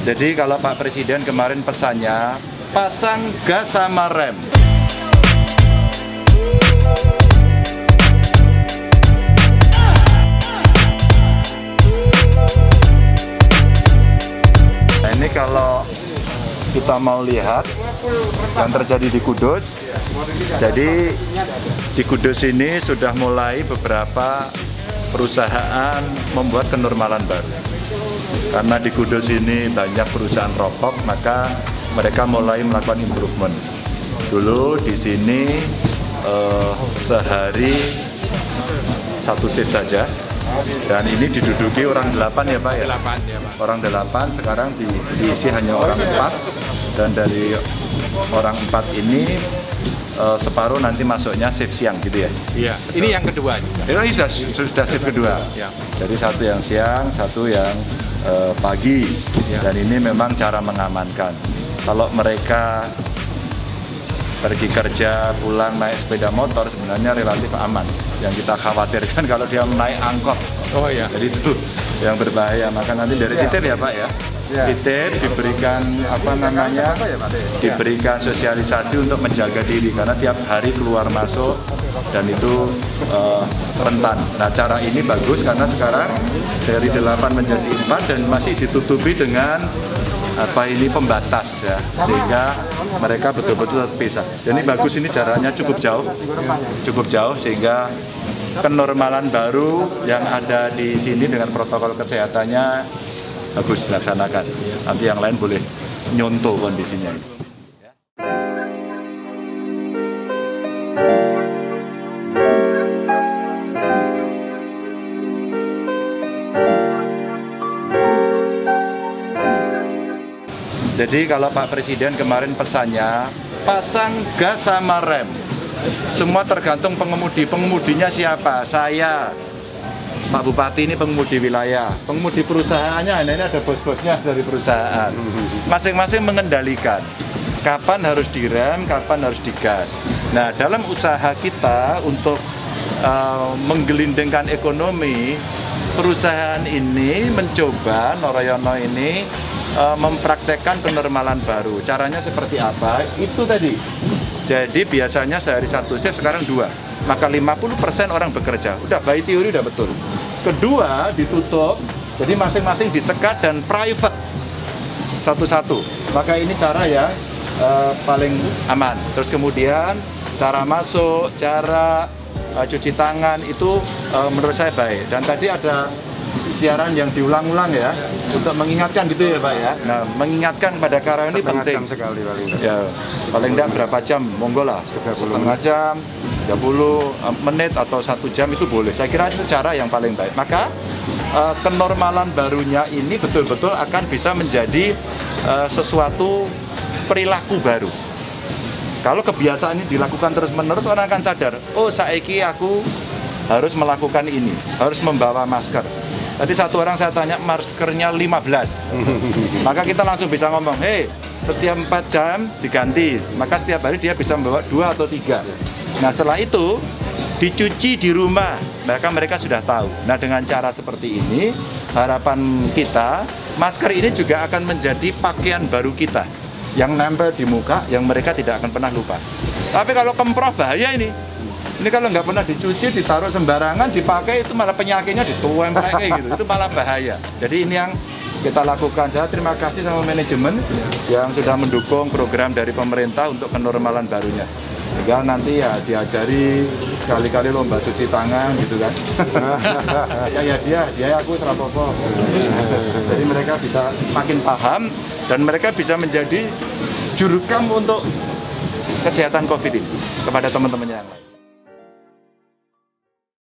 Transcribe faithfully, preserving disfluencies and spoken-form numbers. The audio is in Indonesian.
Jadi kalau Pak Presiden kemarin pesannya, pasang gas sama rem. Nah, ini kalau kita mau lihat yang terjadi di Kudus. Jadi di Kudus ini sudah mulai beberapa perusahaan membuat kenormalan baru. Karena di Kudus ini banyak perusahaan rokok, maka mereka mulai melakukan improvement. Dulu di sini eh, sehari satu shift saja. Dan ini diduduki orang delapan ya Pak ya? Orang delapan, sekarang di, diisi hanya orang empat. Dan dari orang empat ini uh, separuh nanti masuknya shift siang gitu ya? Iya, betul. Ini yang kedua juga. Ini sudah, sudah shift kedua. Ya. Jadi satu yang siang, satu yang uh, pagi. Ya. Dan ini memang cara mengamankan. Kalau mereka pergi kerja, pulang, naik sepeda motor sebenarnya relatif aman. Yang kita khawatirkan kalau dia naik angkot. Oh iya. Jadi itu yang berbahaya. Maka nanti dari titir ya Pak ya. Titir diberikan apa namanya? Diberikan sosialisasi untuk menjaga diri karena tiap hari keluar masuk dan itu uh, rentan. Nah, cara ini bagus karena sekarang dari delapan menjadi empat dan masih ditutupi dengan apa ini pembatas ya, sehingga mereka betul-betul terpisah. Dan ini bagus, ini jaraknya cukup jauh, cukup jauh sehingga kenormalan baru yang ada di sini dengan protokol kesehatannya bagus dilaksanakan. Nanti yang lain boleh nyontoh kondisinya. Jadi kalau Pak Presiden kemarin pesannya, pasang gas sama rem. Semua tergantung pengemudi. Pengemudinya siapa? Saya. Pak Bupati ini pengemudi wilayah. Pengemudi perusahaannya, nah ini ada bos-bosnya dari perusahaan. Masing-masing mengendalikan. Kapan harus direm, kapan harus digas. Nah, dalam usaha kita untuk uh, menggelindingkan ekonomi, perusahaan ini mencoba, Norojono ini, e, mempraktekkan kenormalan baru. Caranya seperti apa? Itu tadi. Jadi biasanya sehari satu shift, sekarang dua. Maka lima puluh persen orang bekerja. Udah, by teori udah betul. Kedua, ditutup. Jadi masing-masing disekat dan private. Satu-satu. Maka ini cara yang e, paling aman. Terus kemudian, cara masuk, cara Uh, cuci tangan itu uh, menurut saya baik. Dan tadi ada siaran yang diulang-ulang ya, untuk mengingatkan gitu ya Pak ya. Nah, mengingatkan pada karyawan ini penting sekali, paling ya, paling tidak berapa jam, monggo lah setengah jam, tiga puluh menit atau satu jam itu boleh. Saya kira itu cara yang paling baik. Maka uh, kenormalan barunya ini betul-betul akan bisa menjadi uh, sesuatu perilaku baru. Kalau kebiasaan ini dilakukan terus-menerus, orang akan sadar, oh saiki aku harus melakukan ini, harus membawa masker. Tadi satu orang saya tanya maskernya lima belas, maka kita langsung bisa ngomong, hei setiap empat jam diganti, maka setiap hari dia bisa membawa dua atau tiga. Nah setelah itu dicuci di rumah, maka mereka sudah tahu. Nah dengan cara seperti ini, harapan kita masker ini juga akan menjadi pakaian baru kita. Yang nempel di muka, yang mereka tidak akan pernah lupa. Tapi kalau kemproh bahaya ini. Ini kalau nggak pernah dicuci, ditaruh sembarangan, dipakai, itu malah penyakitnya dituempel kayak gitu. Itu malah bahaya. Jadi ini yang kita lakukan. Saya terima kasih sama manajemen yang sudah mendukung program dari pemerintah untuk kenormalan barunya. Sehingga nanti ya diajari sekali-kali lomba cuci tangan gitu kan. ya ya dia, dia aku serapopo. Jadi mereka bisa makin paham. Dan mereka bisa menjadi jurukam untuk kesehatan COVID ini kepada teman-temannya yang lain.